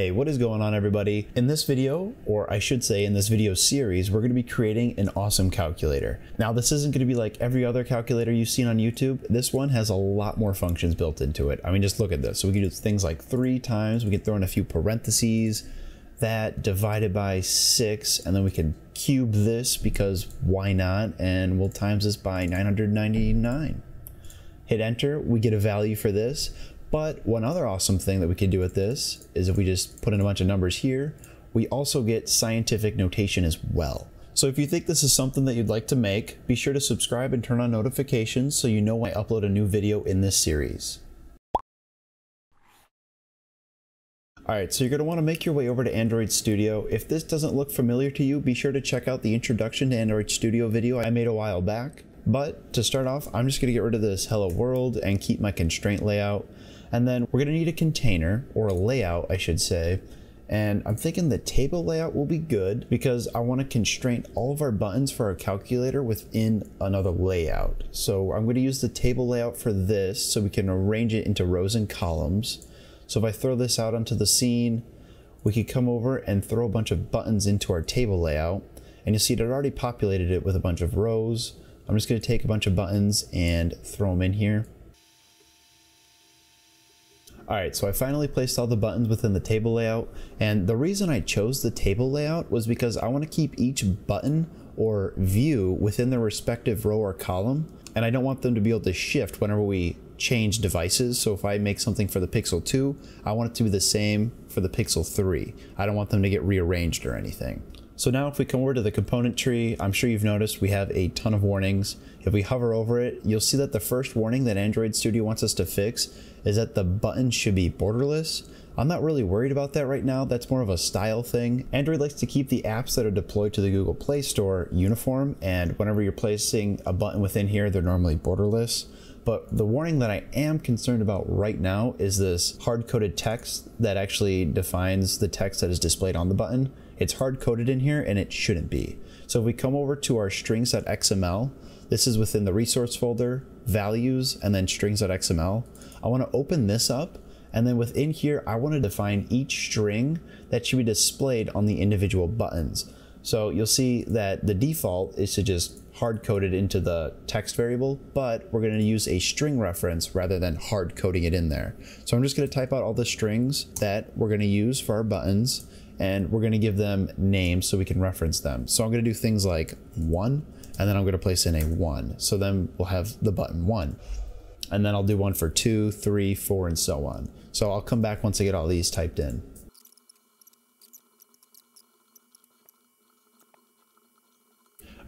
Hey, what is going on, everybody? In this video, or I should say in this video series, we're going to be creating an awesome calculator. Now, this isn't going to be like every other calculator you've seen on YouTube. This one has a lot more functions built into it. I mean, just look at this. So we can do things like 3 times, we can throw in a few parentheses, that divided by 6, and then we can cube this because why not? And we'll times this by 999. Hit enter, we get a value for this. But one other awesome thing that we can do with this is if we just put in a bunch of numbers here, we also get scientific notation as well. So if you think this is something that you'd like to make, be sure to subscribe and turn on notifications so you know when I upload a new video in this series. All right, so you're going to want to make your way over to Android Studio. If this doesn't look familiar to you, be sure to check out the introduction to Android Studio video I made a while back. But to start off, I'm just going to get rid of this Hello World and keep my constraint layout. And then we're going to need a container, or a layout, I should say. And I'm thinking the table layout will be good because I want to constrain all of our buttons for our calculator within another layout. So I'm going to use the table layout for this so we can arrange it into rows and columns. So if I throw this out onto the scene, we could come over and throw a bunch of buttons into our table layout. And you'll see that it already populated it with a bunch of rows. I'm just going to take a bunch of buttons and throw them in here. All right, so I finally placed all the buttons within the table layout, and the reason I chose the table layout was because I want to keep each button or view within their respective row or column, and I don't want them to be able to shift whenever we change devices. So if I make something for the Pixel 2, I want it to be the same for the Pixel 3. I don't want them to get rearranged or anything. So now if we come over to the component tree, I'm sure you've noticed we have a ton of warnings. If we hover over it, you'll see that the first warning that Android Studio wants us to fix is that the button should be borderless. I'm not really worried about that right now. That's more of a style thing. Android likes to keep the apps that are deployed to the Google Play Store uniform, and whenever you're placing a button within here, they're normally borderless. But the warning that I am concerned about right now is this hard-coded text that actually defines the text that is displayed on the button. It's hard-coded in here, and it shouldn't be. So if we come over to our strings.xml, this is within the resource folder, values, and then strings.xml. I want to open this up, and then within here, I want to define each string that should be displayed on the individual buttons. So you'll see that the default is to just hard-code it into the text variable, but we're going to use a string reference rather than hard-coding it in there. So I'm just going to type out all the strings that we're going to use for our buttons, and we're going to give them names so we can reference them. So I'm going to do things like 1, and then I'm going to place in a 1. So then we'll have the button 1. And then I'll do one for 2, 3, 4, and so on. So I'll come back once I get all these typed in.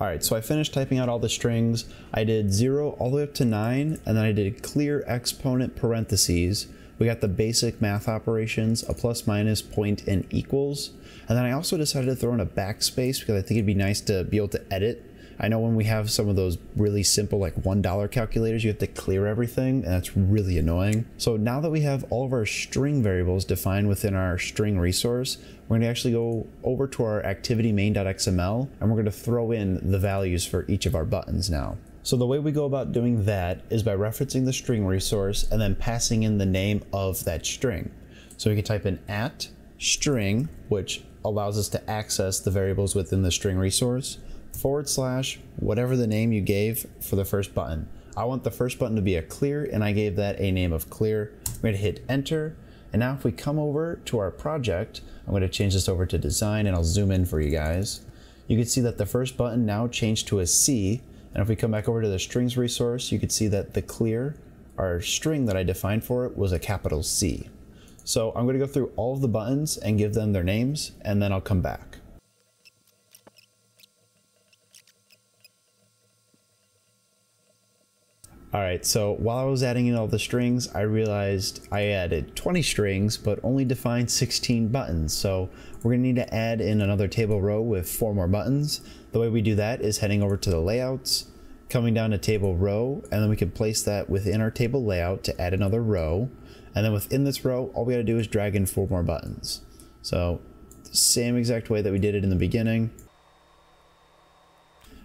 All right, so I finished typing out all the strings. I did 0 all the way up to 9, and then I did clear exponent parentheses. We got the basic math operations, a plus, minus, point, and equals. And then I also decided to throw in a backspace because I think it'd be nice to be able to edit. I know when we have some of those really simple like $1 calculators, you have to clear everything, and that's really annoying. So now that we have all of our string variables defined within our string resource, we're going to actually go over to our activity main.xml, and we're going to throw in the values for each of our buttons now. So the way we go about doing that is by referencing the string resource and then passing in the name of that string. So we can type in @string, which allows us to access the variables within the string resource, / whatever the name you gave for the first button. I want the first button to be a clear, and I gave that a name of clear. I'm going to hit enter. And now if we come over to our project, I'm going to change this over to design, and I'll zoom in for you guys. You can see that the first button now changed to a C. And if we come back over to the strings resource, you can see that the clear, our string that I defined for it, was a capital C. So I'm going to go through all of the buttons and give them their names, and then I'll come back. All right, so while I was adding in all the strings, I realized I added 20 strings, but only defined 16 buttons. So we're going to need to add in another table row with 4 more buttons. The way we do that is heading over to the layouts, coming down to table row, and then we can place that within our table layout to add another row. And then within this row, all we got to do is drag in 4 more buttons. So the same exact way that we did it in the beginning.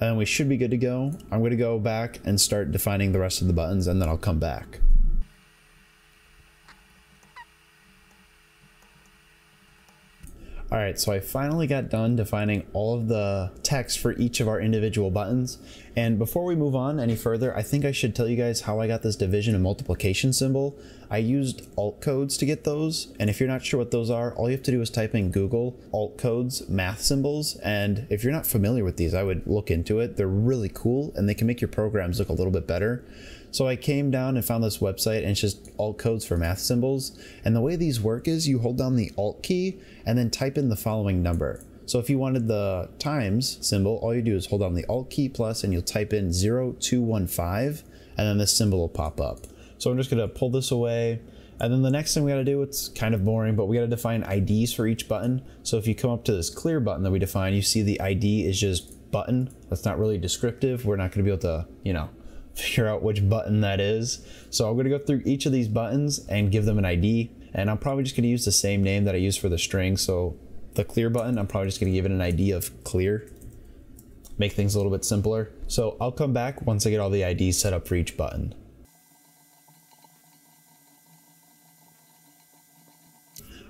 And then we should be good to go. I'm going to go back and start defining the rest of the buttons, and then I'll come back. All right, so I finally got done defining all of the text for each of our individual buttons. And before we move on any further, I think I should tell you guys how I got this division and multiplication symbol. I used alt codes to get those. And if you're not sure what those are, all you have to do is type in Google alt codes math symbols. And if you're not familiar with these, I would look into it. They're really cool and they can make your programs look a little bit better. So I came down and found this website, and it's just alt codes for math symbols. And the way these work is you hold down the alt key and then type in the following number. So if you wanted the times symbol, all you do is hold down the alt key plus and you'll type in 0215, and then this symbol will pop up. So I'm just gonna pull this away. And then the next thing we gotta do, it's kind of boring, but we gotta define IDs for each button. So if you come up to this clear button that we define, you see the ID is just button. That's not really descriptive. We're not gonna be able to, you know, figure out which button that is. So I'm gonna go through each of these buttons and give them an ID. And I'm probably just gonna use the same name that I used for the string. So the clear button, I'm probably just gonna give it an ID of clear. Make things a little bit simpler. So I'll come back once I get all the IDs set up for each button.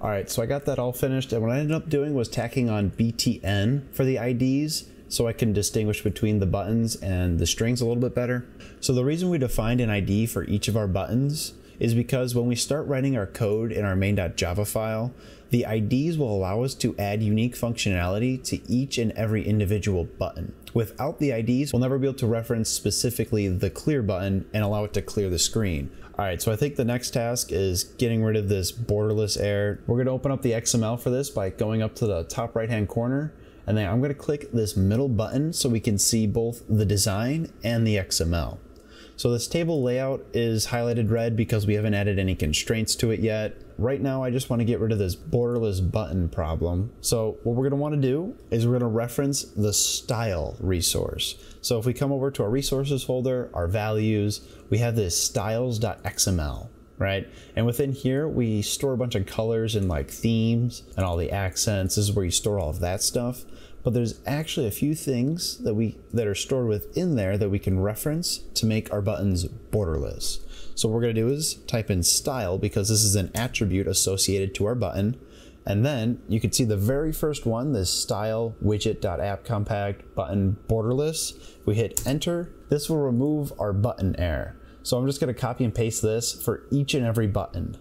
All right, so I got that all finished. And what I ended up doing was tacking on BTN for the IDs, so I can distinguish between the buttons and the strings a little bit better. So the reason we defined an ID for each of our buttons is because when we start writing our code in our main.java file, the IDs will allow us to add unique functionality to each and every individual button. Without the IDs, we'll never be able to reference specifically the clear button and allow it to clear the screen. All right, so I think the next task is getting rid of this borderless error. We're gonna open up the XML for this by going up to the top right-hand corner, and then I'm gonna click this middle button so we can see both the design and the XML. So this table layout is highlighted red because we haven't added any constraints to it yet. Right now, I just wanna get rid of this borderless button problem. So what we're gonna wanna do is we're gonna reference the style resource. So if we come over to our resources folder, our values, we have this styles.xml. Right? And within here, we store a bunch of colors and like themes and all the accents. This is where you store all of that stuff. But there's actually a few things that are stored within there that we can reference to make our buttons borderless. So what we're gonna do is type in style, because this is an attribute associated to our button. And then you can see the very first one, this style widget.appcompact button borderless. If we hit enter, this will remove our button error. So I'm just gonna copy and paste this for each and every button.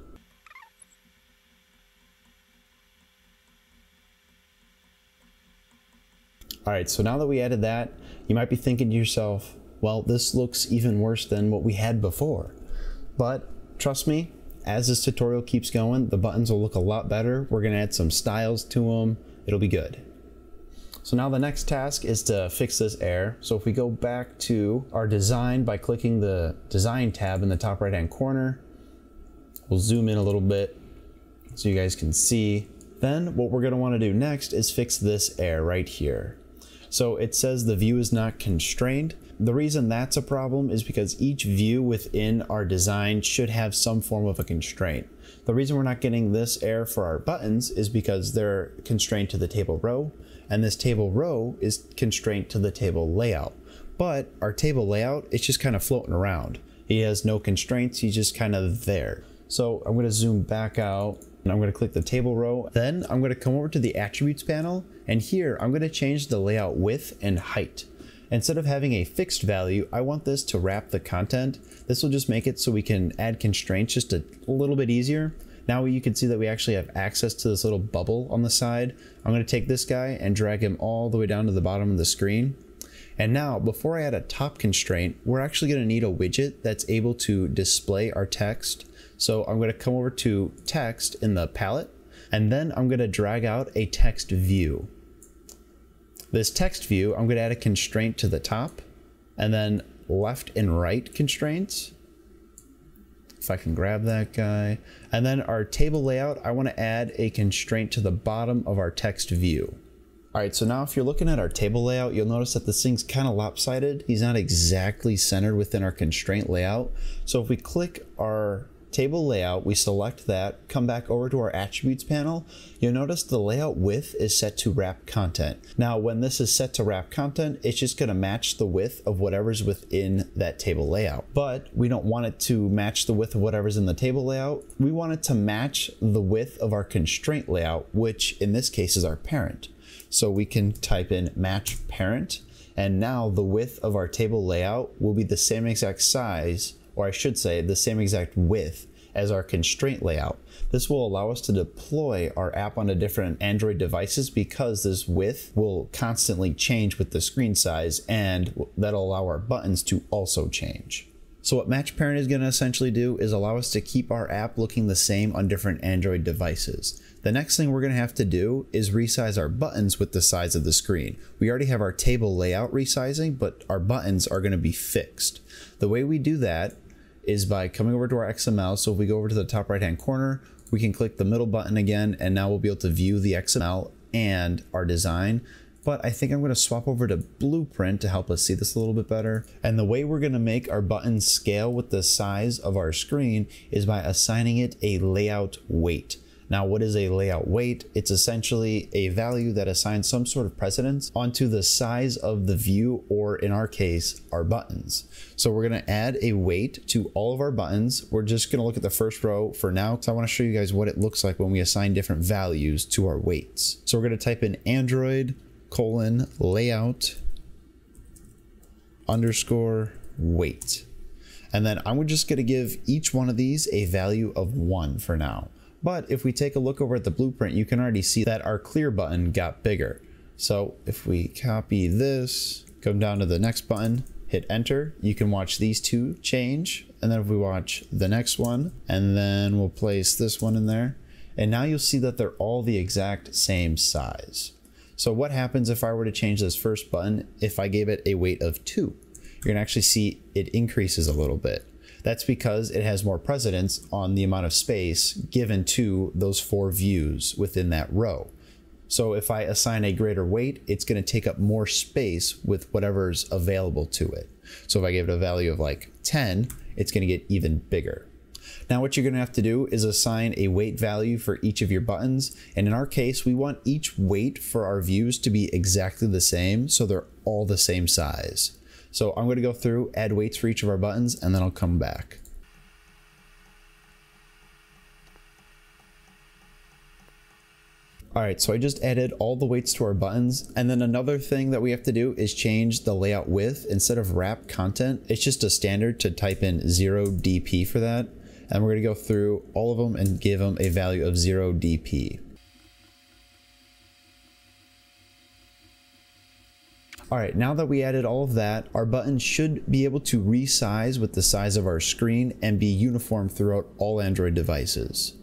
All right, so now that we added that, you might be thinking to yourself, well, this looks even worse than what we had before. But trust me, as this tutorial keeps going, the buttons will look a lot better. We're gonna add some styles to them. It'll be good. So now the next task is to fix this error. So if we go back to our design by clicking the design tab in the top right hand corner, we'll zoom in a little bit so you guys can see. Then what we're gonna wanna do next is fix this error right here. So it says the view is not constrained. The reason that's a problem is because each view within our design should have some form of a constraint. The reason we're not getting this error for our buttons is because they're constrained to the table row, and this table row is constrained to the table layout. But our table layout, it's just kind of floating around. He has no constraints, he's just kind of there. So I'm gonna zoom back out and I'm gonna click the table row. Then I'm gonna come over to the attributes panel, and here I'm gonna change the layout width and height. Instead of having a fixed value, I want this to wrap the content. This will just make it so we can add constraints just a little bit easier. Now you can see that we actually have access to this little bubble on the side. I'm gonna take this guy and drag him all the way down to the bottom of the screen. And now, before I add a top constraint, we're actually gonna need a widget that's able to display our text. So I'm gonna come over to text in the palette, and then I'm gonna drag out a text view. This text view, I'm gonna add a constraint to the top, and then left and right constraints. If I can grab that guy. And then our table layout, I wanna add a constraint to the bottom of our text view. All right, so now if you're looking at our table layout, you'll notice that this thing's kind of lopsided. He's not exactly centered within our constraint layout. So if we click our table layout, we select that, come back over to our attributes panel. You'll notice the layout width is set to wrap content. Now, when this is set to wrap content, it's just going to match the width of whatever's within that table layout. But we don't want it to match the width of whatever's in the table layout. We want it to match the width of our constraint layout, which in this case is our parent. So we can type in match parent, and now the width of our table layout will be the same exact size, or I should say the same exact width as our constraint layout. This will allow us to deploy our app onto different Android devices because this width will constantly change with the screen size, and that'll allow our buttons to also change. So what match parent is going to essentially do is allow us to keep our app looking the same on different Android devices. The next thing we're going to have to do is resize our buttons with the size of the screen. We already have our table layout resizing, but our buttons are going to be fixed. The way we do that is by coming over to our XML. So if we go over to the top right hand corner, we can click the middle button again, and now we'll be able to view the XML and our design. But I think I'm going to swap over to Blueprint to help us see this a little bit better. And the way we're going to make our button scale with the size of our screen is by assigning it a layout weight. Now, what is a layout weight? It's essentially a value that assigns some sort of precedence onto the size of the view, or in our case, our buttons. So we're going to add a weight to all of our buttons. We're just going to look at the first row for now, because I want to show you guys what it looks like when we assign different values to our weights. So we're going to type in Android : layout _ weight. And then I'm just going to give each one of these a value of 1 for now. But if we take a look over at the blueprint, you can already see that our clear button got bigger. So if we copy this, come down to the next button, hit enter, you can watch these two change. And then if we watch the next one, and then we'll place this one in there. And now you'll see that they're all the exact same size. So what happens if I were to change this first button, if I gave it a weight of 2? You're gonna actually see it increases a little bit. That's because it has more precedence on the amount of space given to those 4 views within that row. So if I assign a greater weight, it's going to take up more space with whatever's available to it. So if I give it a value of like 10, it's going to get even bigger. Now what you're going to have to do is assign a weight value for each of your buttons. And in our case, we want each weight for our views to be exactly the same, so they're all the same size. So I'm going to go through, add weights for each of our buttons, and then I'll come back. All right, so I just added all the weights to our buttons. And then another thing that we have to do is change the layout width. Instead of wrap content, it's just a standard to type in 0dp for that. And we're going to go through all of them and give them a value of 0dp. All right, now that we added all of that, our button should be able to resize with the size of our screen and be uniform throughout all Android devices.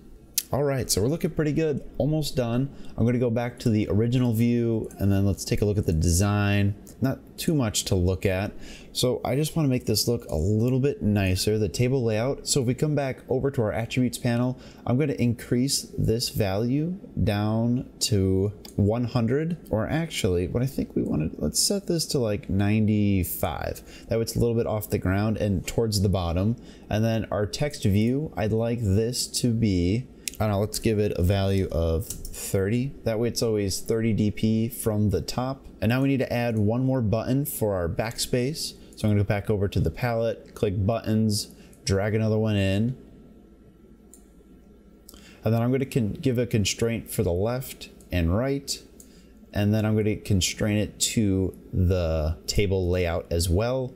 All right, so we're looking pretty good, almost done. I'm gonna go back to the original view, and then let's take a look at the design. Not too much to look at. So I just wanna make this look a little bit nicer, the table layout. So if we come back over to our attributes panel, I'm gonna increase this value down to 100, or actually what I think we wanted, let's set this to like 95. That way it's a little bit off the ground and towards the bottom. And then our text view, I'd like this to be, I don't know, let's give it a value of 30. That way it's always 30 dp from the top. And now we need to add one more button for our backspace. So I'm gonna go back over to the palette, click buttons, drag another one in. And then I'm gonna give a constraint for the left and right, and then I'm going to constrain it to the table layout as well.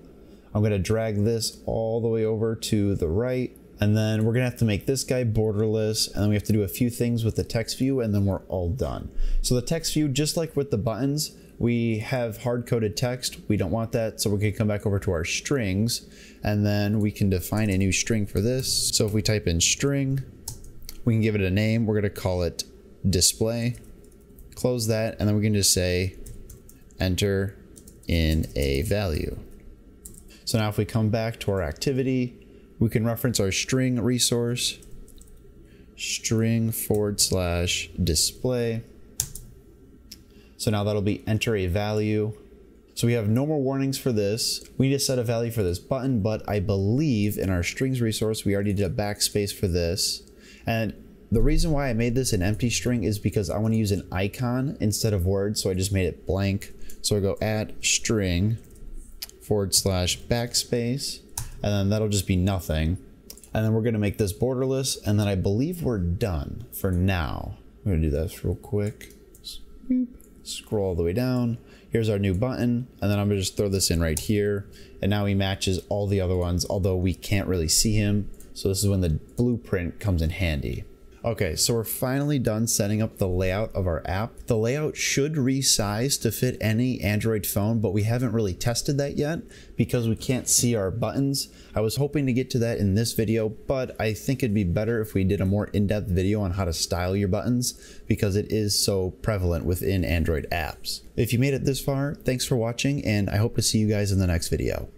I'm going to drag this all the way over to the right, and then we're going to have to make this guy borderless, and then we have to do a few things with the text view, and then we're all done. So the text view, just like with the buttons, we have hard-coded text. We don't want that, so we can come back over to our strings, and then we can define a new string for this. So if we type in string, we can give it a name. We're going to call it display. Close that, and then we can just say enter in a value. So now if we come back to our activity, we can reference our string resource, string / display. So now that'll be enter a value. So we have no more warnings for this. We need to set a value for this button, but I believe in our strings resource, we already did a backspace for this. And the reason why I made this an empty string is because I want to use an icon instead of words. So I just made it blank. So I go @string/backspace, and then that'll just be nothing. And then we're going to make this borderless. And then I believe we're done for now. I'm going to do this real quick. Scroll all the way down. Here's our new button, and then I'm gonna just throw this in right here, and now he matches all the other ones, although we can't really see him. So this is when the blueprint comes in handy. Okay, so we're finally done setting up the layout of our app. The layout should resize to fit any Android phone, but we haven't really tested that yet because we can't see our buttons. I was hoping to get to that in this video, but I think it'd be better if we did a more in-depth video on how to style your buttons because it is so prevalent within Android apps. If you made it this far, thanks for watching, and I hope to see you guys in the next video.